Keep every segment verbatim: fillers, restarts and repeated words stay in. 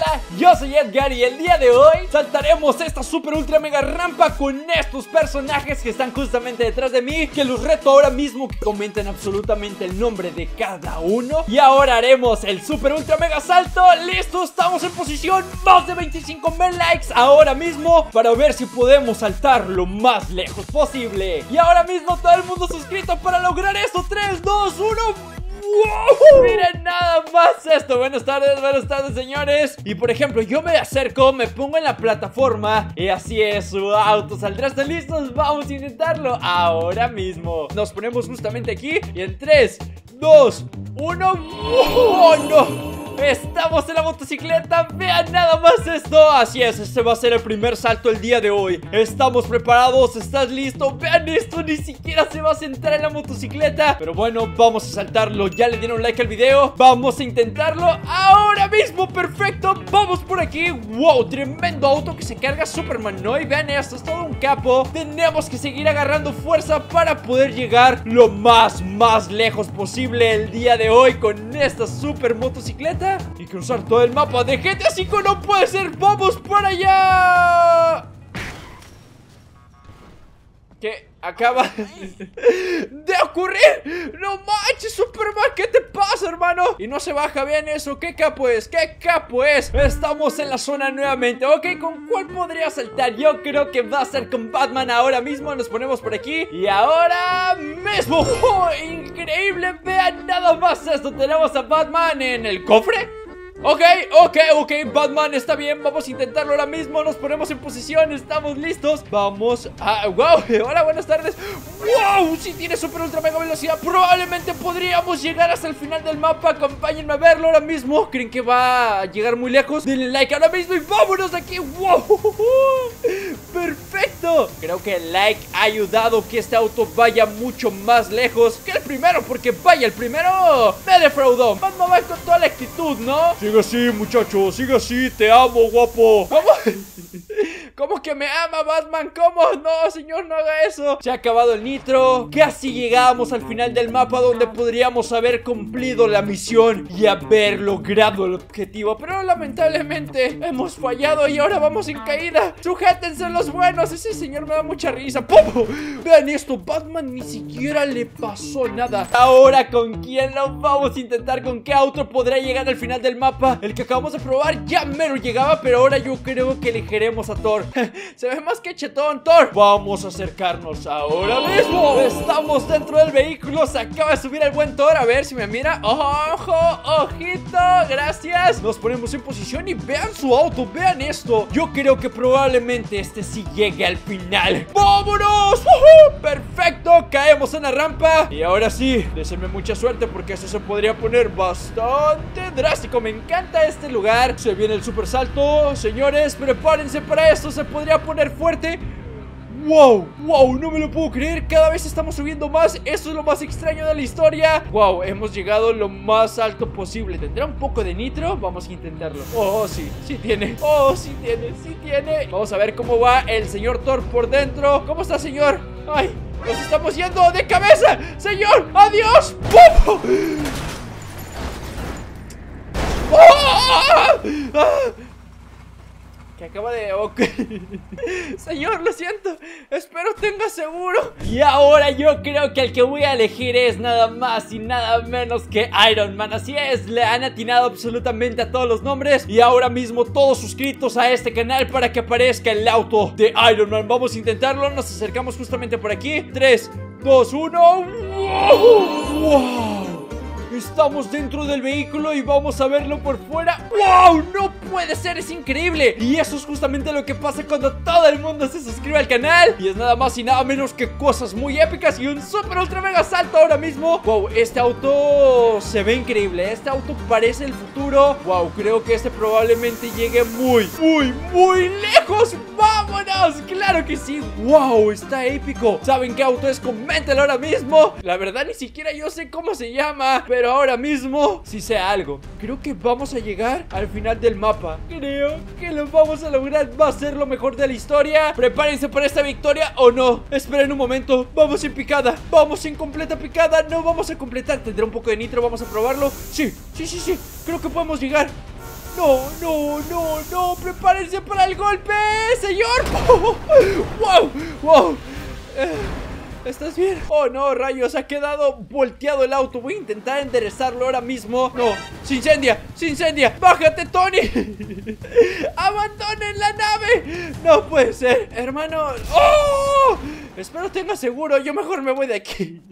Hola, yo soy Edgar y el día de hoy saltaremos esta super ultra mega rampa con estos personajes que están justamente detrás de mí, que los reto ahora mismo que comenten absolutamente el nombre de cada uno. Y ahora haremos el super ultra mega salto. Listo, estamos en posición. Más de veinticinco mil likes ahora mismo para ver si podemos saltar lo más lejos posible. Y ahora mismo todo el mundo suscrito para lograr esto. Tres, dos, uno. ¡Wow! Miren nada más esto. Buenas tardes, buenas tardes señores. Y por ejemplo yo me acerco, me pongo en la plataforma y así es su auto saldrá. ¿Están listos? Vamos a intentarlo ahora mismo. Nos ponemos justamente aquí y en tres, dos, uno. ¡Oh no! Estamos en la motocicleta, vean nada más esto. Así es, este va a ser el primer salto el día de hoy. Estamos preparados, ¿estás listo? Vean esto, ni siquiera se va a sentar en la motocicleta. Pero bueno, vamos a saltarlo, ya le dieron like al video. Vamos a intentarlo ahora mismo, perfecto, vamos por aquí. Wow, tremendo auto que se carga Superman, ¿no? Y vean esto, es todo un capo. Tenemos que seguir agarrando fuerza para poder llegar lo más, más lejos posible el día de hoy con esta super motocicleta y cruzar todo el mapa de G T A cinco. No puede ser, vamos para allá. ¿Qué acaba de ocurrir? No manches, Superman, ¿qué te pasa, hermano? Y no se baja bien eso, qué capo es, qué capo es. Estamos en la zona nuevamente. Ok, ¿con cuál podría saltar? Yo creo que va a ser con Batman ahora mismo. Nos ponemos por aquí y ahora mismo. ¡Oh, increíble! Vean nada más esto, tenemos a Batman en el cofre. Ok, ok, ok, Batman, está bien, vamos a intentarlo ahora mismo, nos ponemos en posición, estamos listos, vamos a... ¡Wow! Hola, buenas tardes. ¡Wow! Si tiene super ultra mega velocidad, probablemente podríamos llegar hasta el final del mapa, acompáñenme a verlo ahora mismo. ¿Creen que va a llegar muy lejos? Denle like ahora mismo y vámonos de aquí. ¡Wow! ¡Perfecto! Creo que el like ha ayudado que este auto vaya mucho más lejos que el primero, porque vaya, el primero me defraudó. Batman va con toda la actitud, ¿no? Sí. Sigue así, muchacho, sigue así, te amo, guapo. ¿Cómo? ¿Cómo que me ama, Batman? ¿Cómo? No, señor, no haga eso. Se ha acabado el nitro, casi llegamos al final del mapa donde podríamos haber cumplido la misión y haber logrado el objetivo, pero lamentablemente hemos fallado y ahora vamos en caída. Sujétense los buenos, ese señor me da mucha risa. ¡Pum! Vean esto, Batman ni siquiera le pasó nada. Ahora, ¿con quién lo vamos a intentar? ¿Con qué auto podrá llegar al final del mapa? El que acabamos de probar ya mero llegaba, pero ahora yo creo que elegiremos a Thor. Se ve más que chetón, Thor. Vamos a acercarnos ahora mismo. Estamos dentro del vehículo. Se acaba de subir el buen Thor. A ver si me mira. Ojo, ojito. Gracias. Nos ponemos en posición y vean su auto. Vean esto. Yo creo que probablemente este sí llegue al final. ¡Vámonos! ¡Uh-huh! Perfecto. Caemos en la rampa. Y ahora sí, deseenme mucha suerte porque eso se podría poner bastante drástico. Me Me encanta este lugar. Se viene el super salto, señores, prepárense para esto, se podría poner fuerte. Wow, wow, no me lo puedo creer. Cada vez estamos subiendo más, eso es lo más extraño de la historia. Wow, hemos llegado lo más alto posible. ¿Tendrá un poco de nitro? Vamos a intentarlo. Oh, sí, sí tiene, oh, sí tiene, sí tiene. Vamos a ver cómo va el señor Thor por dentro. ¿Cómo está, señor? Ay, nos estamos yendo de cabeza. Señor, adiós. ¡Pum! Que acaba de... Okay. Señor, lo siento. Espero tenga seguro. Y ahora yo creo que el que voy a elegir es nada más y nada menos que Iron Man. Así es, le han atinado absolutamente a todos los nombres. Y ahora mismo todos suscritos a este canal para que aparezca el auto de Iron Man. Vamos a intentarlo, nos acercamos justamente por aquí. Tres, dos, uno. ¡Wow! ¡Wow! Estamos dentro del vehículo y vamos a verlo por fuera. ¡Wow! ¡No puede ser! ¡Es increíble! Y eso es justamente lo que pasa cuando todo el mundo se suscribe al canal. Y es nada más y nada menos que cosas muy épicas y un super ultra mega salto ahora mismo. ¡Wow! Este auto se ve increíble. Este auto parece el futuro. ¡Wow! Creo que este probablemente llegue muy, muy, muy lejos. ¡Vámonos! ¡Claro que sí! ¡Wow! Está épico. ¿Saben qué auto es? Coméntalo ahora mismo. La verdad ni siquiera yo sé cómo se llama, pero ahora mismo si sea algo. Creo que vamos a llegar al final del mapa. Creo que lo vamos a lograr. Va a ser lo mejor de la historia. Prepárense para esta victoria o no. Esperen un momento, vamos en picada. Vamos en completa picada, no vamos a completar. Tendrá un poco de nitro, vamos a probarlo. Sí, sí, sí, sí, creo que podemos llegar. No, no, no, no. Prepárense para el golpe, señor. Wow, wow. ¿Estás bien? Oh, no, rayos, ha quedado volteado el auto. Voy a intentar enderezarlo ahora mismo. No, se incendia, se incendia. Bájate, Tony. Abandonen la nave. No puede ser, hermano. ¡Oh! Espero tenga seguro, yo mejor me voy de aquí.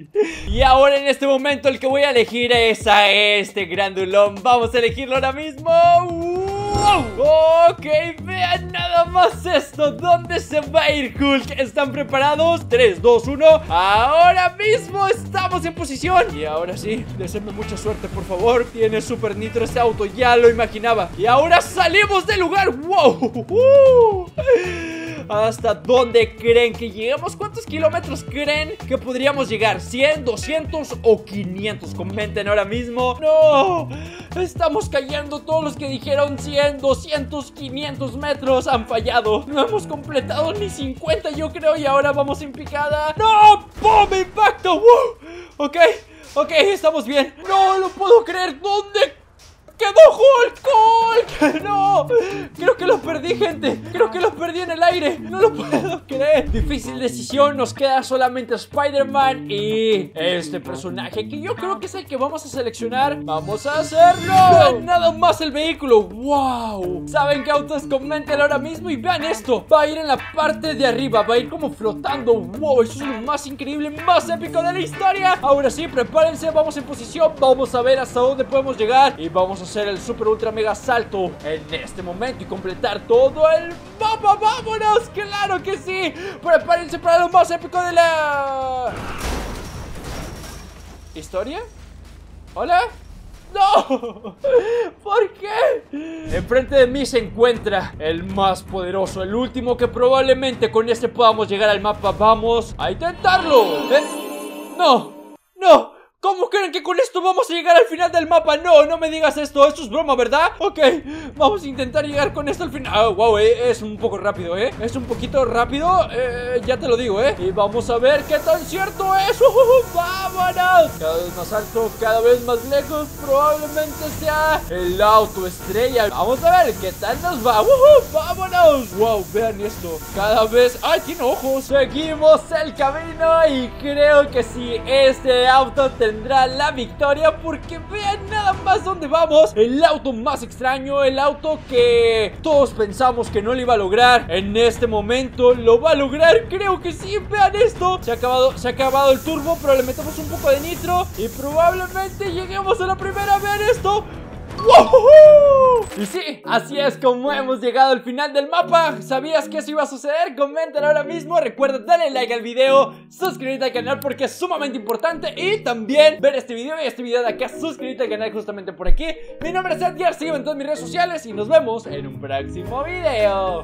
Y ahora en este momento el que voy a elegir es a este grandulón. Vamos a elegirlo ahora mismo. ¡Wow! Ok, vean nada más esto. ¿Dónde se va a ir Hulk? ¿Están preparados? tres, dos, uno. Ahora mismo estamos en posición. Y ahora sí, deseenme mucha suerte, por favor. Tiene super nitro este auto, ya lo imaginaba. Y ahora salimos del lugar. ¡Wow! ¡Uh! ¿Hasta dónde creen que lleguemos? ¿Cuántos kilómetros creen que podríamos llegar? ¿cien, doscientos o quinientos? Comenten ahora mismo. ¡No! Estamos cayendo. Todos los que dijeron cien, doscientos, quinientos metros han fallado. No hemos completado ni cincuenta, yo creo. Y ahora vamos en picada. ¡No! ¡Pum! ¡Impacto! ¡Woo! Ok, ok, estamos bien. ¡No lo puedo creer! ¿Dónde quedó Hulk? ¡Hulk! ¡No! Creo que lo perdí, gente. Creo que lo perdí en el aire. No lo puedo creer. Difícil decisión. Nos queda solamente Spider-Man y este personaje, que yo creo que es el que vamos a seleccionar. ¡Vamos a hacerlo! Nada más el vehículo. ¡Wow! ¿Saben qué autos? Comenten ahora mismo y vean esto. Va a ir en la parte de arriba. Va a ir como flotando. ¡Wow! Eso es lo más increíble, más épico de la historia. Ahora sí, prepárense. Vamos en posición. Vamos a ver hasta dónde podemos llegar. Y vamos a hacer el super ultra mega salto en este momento y completar todo el mapa. ¡Vámonos! ¡Claro que sí! ¡Prepárense para lo más épico de la historia! ¿Hola? ¡No! ¿Por qué? Enfrente de mí se encuentra el más poderoso, el último que probablemente con este podamos llegar al mapa. ¡Vamos a intentarlo! ¿Eh? ¡No! ¡No! ¿Cómo creen que con esto vamos a llegar al final del mapa? No, no me digas esto, esto es broma, ¿verdad? Ok, vamos a intentar llegar con esto al final. Ah, oh, wow, eh, es un poco rápido, ¿eh? Es un poquito rápido, eh, ya te lo digo, ¿eh? Y vamos a ver qué tan cierto es. Uh, ¡Vámonos! Cada vez más alto, cada vez más lejos. Probablemente sea el auto estrella. Vamos a ver qué tal nos va. Uh, ¡Vámonos! Wow, vean esto. Cada vez... ¡Ay, tiene ojos! Seguimos el camino y creo que sí, este auto tendrá Tendrá la victoria, porque vean nada más dónde vamos. El auto más extraño, el auto que todos pensamos que no lo iba a lograr, en este momento lo va a lograr. Creo que sí, vean esto. Se ha acabado, se ha acabado el turbo, pero le metemos un poco de nitro y probablemente lleguemos a la primera. Vean esto. ¡Wow! Y sí, así es como hemos llegado al final del mapa. ¿Sabías que eso iba a suceder? Comenten ahora mismo. Recuerda darle like al video, suscribirte al canal porque es sumamente importante, y también ver este video y este video de acá. Suscríbete al canal justamente por aquí. Mi nombre es Edgar, sígueme en todas mis redes sociales y nos vemos en un próximo video.